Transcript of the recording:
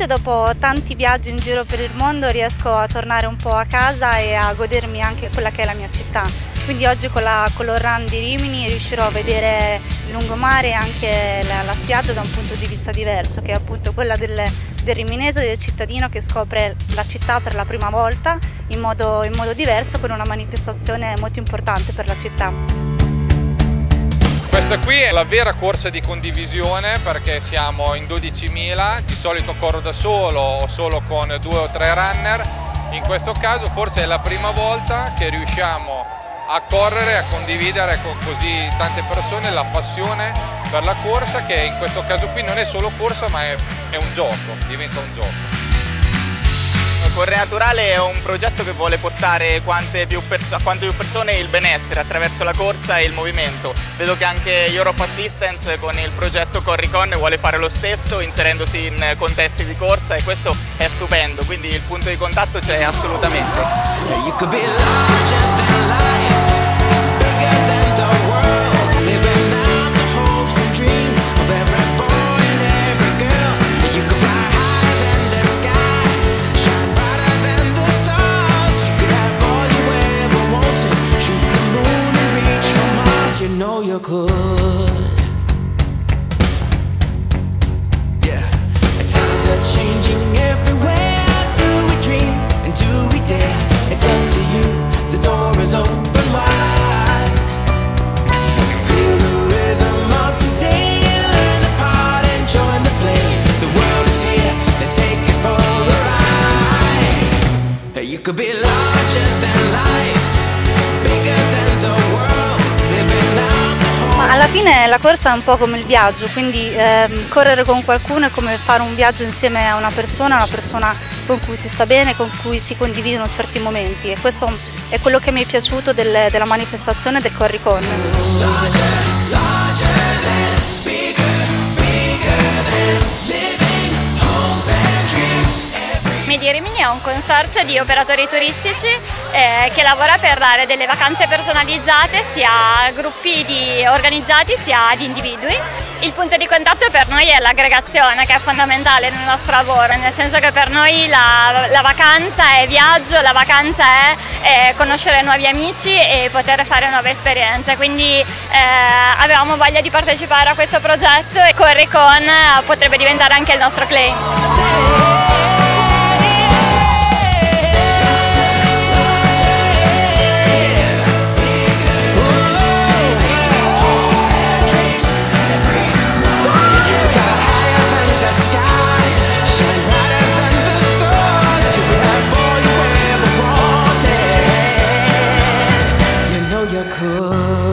finalmente dopo tanti viaggi in giro per il mondo riesco a tornare un po' a casa e a godermi anche quella che è la mia città. Quindi oggi con la Color Run di Rimini riuscirò a vedere il lungomare e anche la spiaggia da un punto di vista diverso, che è appunto quella del riminese, del cittadino che scopre la città per la prima volta in modo diverso, con una manifestazione molto importante per la città. Questa qui è la vera corsa di condivisione, perché siamo in 12.000, di solito corro da solo o solo con 2 o 3 runner. In questo caso forse è la prima volta che riusciamo a correre, a condividere con così tante persone la passione per la corsa, che in questo caso qui non è solo corsa ma è un gioco, diventa un gioco. Corre Naturale è un progetto che vuole portare a quante più persone il benessere attraverso la corsa e il movimento. Vedo che anche Europ Assistance con il progetto Corricon vuole fare lo stesso, inserendosi in contesti di corsa, e questo è stupendo, quindi il punto di contatto c'è assolutamente. Could be larger than life, bigger than the world, living out the whole. Ma alla fine la corsa è un po' come il viaggio, quindi correre con qualcuno è come fare un viaggio insieme a una persona con cui si sta bene, con cui si condividono certi momenti, e questo è quello che mi è piaciuto della manifestazione del Corricon. Rimini è un consorzio di operatori turistici che lavora per dare delle vacanze personalizzate sia a gruppi organizzati sia ad individui. Il punto di contatto per noi è l'aggregazione, che è fondamentale nel nostro lavoro, nel senso che per noi la vacanza è viaggio, la vacanza è conoscere nuovi amici e poter fare nuove esperienze, quindi avevamo voglia di partecipare a questo progetto e Corricon potrebbe diventare anche il nostro claim. Cool.